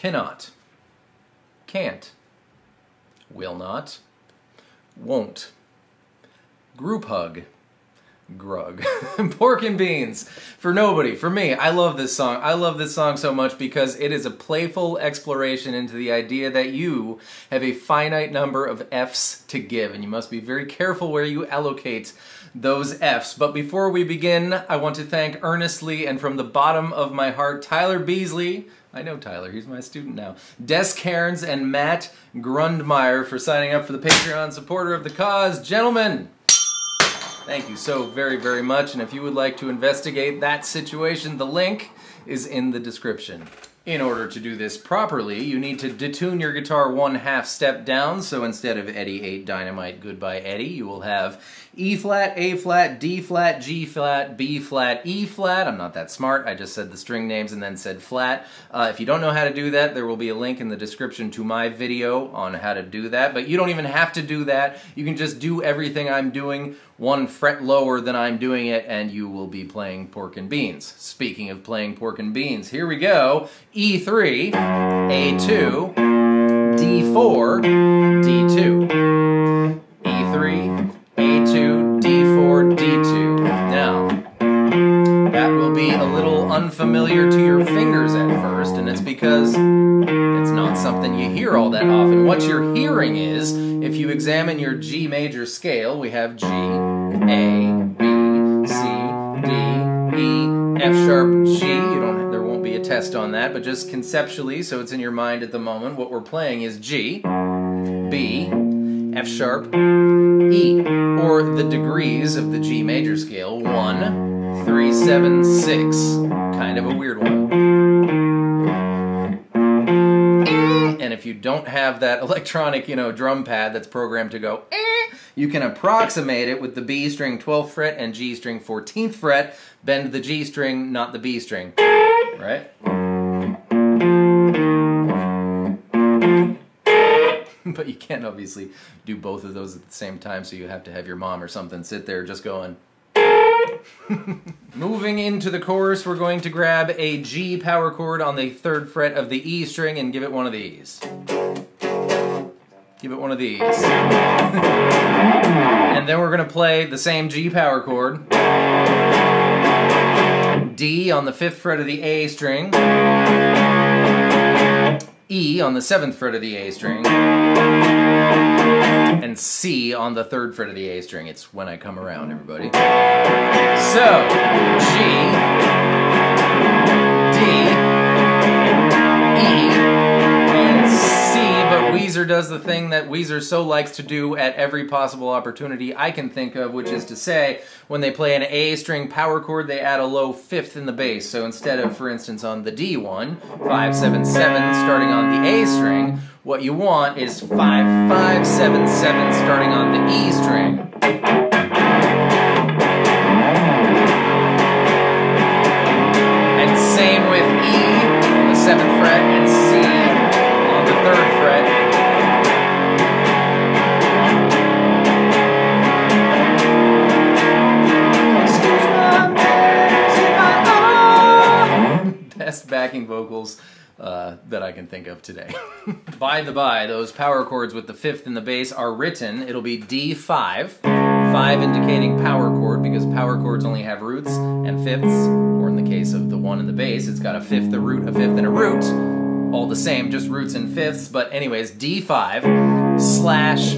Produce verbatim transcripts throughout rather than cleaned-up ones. cannot, can't, will not, won't, group hug, grug, Pork and Beans, for nobody, for me. I love this song. I love this song so much because it is a playful exploration into the idea that you have a finite number of F's to give, and you must be very careful where you allocate those F's. But before we begin, I want to thank earnestly and from the bottom of my heart, Tyler Beasley. I know Tyler, he's my student now. Des Cairns and Matt Grundmeier for signing up for the Patreon supporter of the cause. Gentlemen, thank you so very, very much, and if you would like to investigate that situation, the link is in the description. In order to do this properly, you need to detune your guitar one half step down, so instead of Eddie eight Dynamite Goodbye Eddie, you will have E-flat, A-flat, D-flat, G-flat, B-flat, E-flat. I'm not that smart, I just said the string names and then said flat. Uh, if you don't know how to do that, there will be a link in the description to my video on how to do that, but you don't even have to do that. You can just do everything I'm doing one fret lower than I'm doing it, and you will be playing Pork and Beans. Speaking of playing Pork and Beans, here we go. E three, A two, D four, D two. E three, A two, D four, D two. Now, that will be a little unfamiliar to your fingers at first, and it's because it's not something you hear all that often. What you're hearing is, if you examine your G major scale, we have G, A, B, C, D, E, F sharp, G. You don't have, there won't be a test on that, but just conceptually, so it's in your mind at the moment, what we're playing is G, B, F sharp, E, or the degrees of the G major scale, one, three, seven, six, kind of a weird one. And if you don't have that electronic, you know, drum pad that's programmed to go, eh, you can approximate it with the B string twelfth fret and G string fourteenth fret. Bend the G string, not the B string, right? But you can't obviously do both of those at the same time, so you have to have your mom or something sit there just going... Moving into the chorus, we're going to grab a G power chord on the third fret of the E string and give it one of these. Give it one of these. And then we're going to play the same G power chord. D on the fifth fret of the A string. E on the seventh fret of the A string. And C on the third fret of the A string. It's when I come around, everybody. So, G, D, E, and C, but Weezer does the thing that Weezer so likes to do at every possible opportunity I can think of, which is to say, when they play an A string power chord, they add a low fifth in the bass. So instead of, for instance, on the D one, five, seven, seven, starting on the A string, what you want is five, five, seven, seven, starting on the E string. And same with E on the seventh fret and C on the third fret. Best backing vocals Uh, that I can think of today. By the by, those power chords with the fifth in the bass are written. It'll be D five, five indicating power chord because power chords only have roots and fifths, or in the case of the one in the bass, it's got a fifth, a root, a fifth, and a root. All the same, just roots and fifths, but anyways, D five slash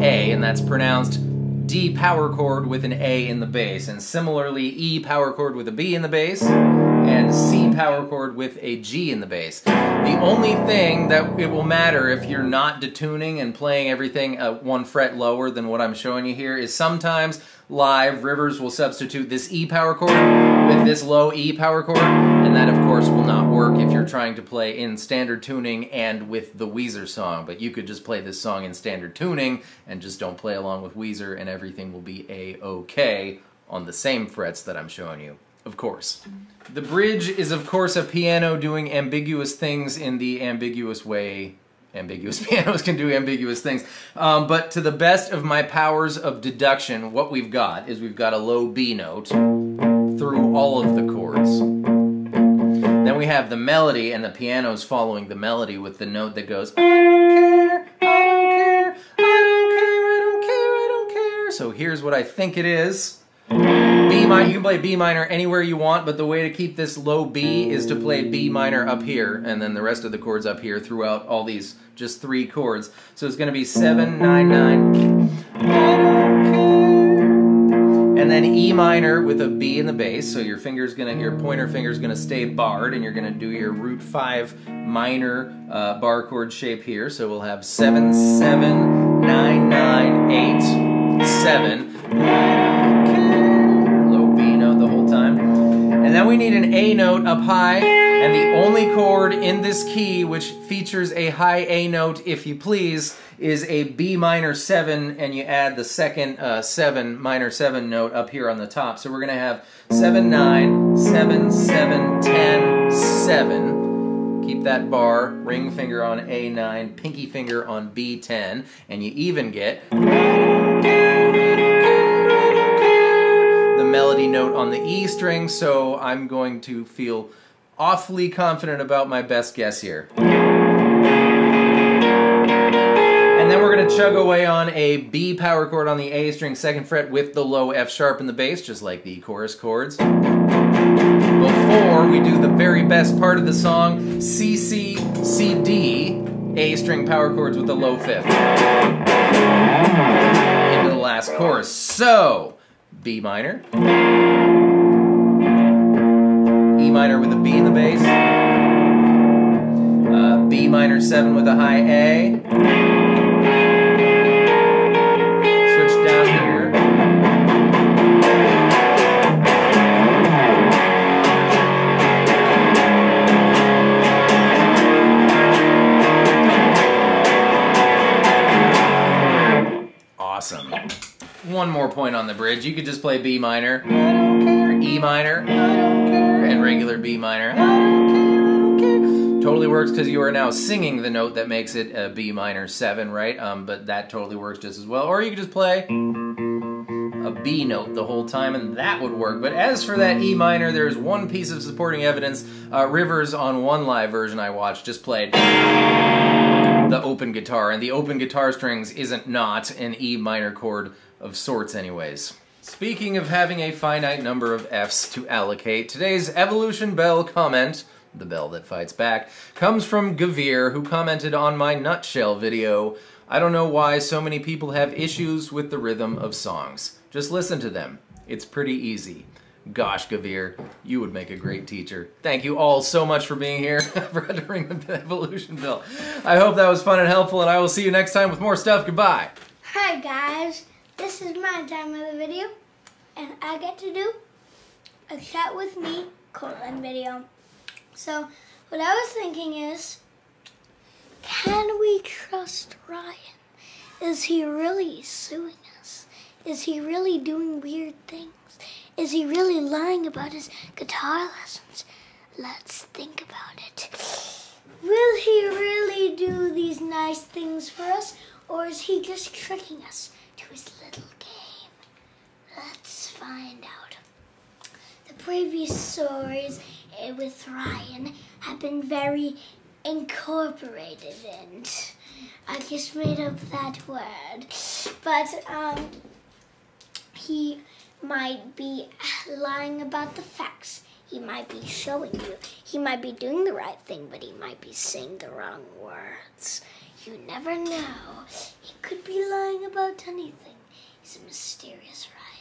A, and that's pronounced D power chord with an A in the bass, and similarly E power chord with a B in the bass, and C power chord with a G in the bass. The only thing that it will matter if you're not detuning and playing everything uh, one fret lower than what I'm showing you here is sometimes live Rivers will substitute this E power chord with this low E power chord, and that of course will not work if you're trying to play in standard tuning and with the Weezer song, but you could just play this song in standard tuning and just don't play along with Weezer and everything will be A-okay on the same frets that I'm showing you. Of course. The bridge is, of course, a piano doing ambiguous things in the ambiguous way ambiguous pianos can do ambiguous things. Um, but to the best of my powers of deduction, what we've got is we've got a low B note through all of the chords. Then we we have the melody, and the piano's following the melody with the note that goes, I don't care, I don't care, I don't care, I don't care, I don't care. So here's what I think it is. B minor, you can play B minor anywhere you want, but the way to keep this low B is to play B minor up here, and then the rest of the chords up here throughout all these just three chords. So it's going to be seven, nine, nine, I don't care, and then E minor with a B in the bass. So your finger's gonna, your pointer finger's gonna stay barred, and you're gonna do your root five minor uh, bar chord shape here. So we'll have seven, seven, nine, nine, eight, seven. And then we need an A note up high, and the only chord in this key which features a high A note, if you please, is a B minor seven, and you add the second uh, seven minor seven note up here on the top. So we're gonna have seven, nine, seven, seven, ten, seven. Keep that bar, ring finger on A nine, pinky finger on B ten, and you even get melody note on the E string, so I'm going to feel awfully confident about my best guess here. And then we're going to chug away on a B power chord on the A string, second fret, with the low F sharp in the bass, just like the chorus chords. Before we do the very best part of the song, C, C, C, D, A string power chords with the low fifth. Into the last chorus. So B minor, E minor with a B in the bass, uh, B minor seven with a high A, switch down here, awesome. One more point on the bridge. You could just play B minor, I don't care, E minor, I don't care, and regular B minor, I don't care, I don't care. Totally works because you are now singing the note that makes it a B minor seven, right? Um, but that totally works just as well. Or you could just play a B note the whole time, and that would work. But as for that E minor, there's one piece of supporting evidence. Uh, Rivers, on one live version I watched, just played the open guitar, and the open guitar strings isn't not an E minor chord of sorts anyways. Speaking of having a finite number of Fs to allocate, today's Evolution Bell comment, the bell that fights back, comes from Gavir, who commented on my Nutshell video, I don't know why so many people have issues with the rhythm of songs. Just listen to them. It's pretty easy. Gosh, Gavir, you would make a great teacher. Thank you all so much for being here. I forgot to ring the Evolution Bell. I hope that was fun and helpful, and I will see you next time with more stuff. Goodbye. Hi, guys. This is my time of the video, and I get to do a chat with me Cortland video. So, what I was thinking is, can we trust Ryan? Is he really suing us? Is he really doing weird things? Is he really lying about his guitar lessons? Let's think about it. Will he really do these nice things for us, or is he just tricking us to his little game? Let's find out. The previous stories with Ryan have been very incorporated in. I just made up that word. But um, he might be lying about the facts. He might be showing you. He might be doing the right thing, but he might be saying the wrong words. You never know. He could be lying about anything. He's a mysterious writer.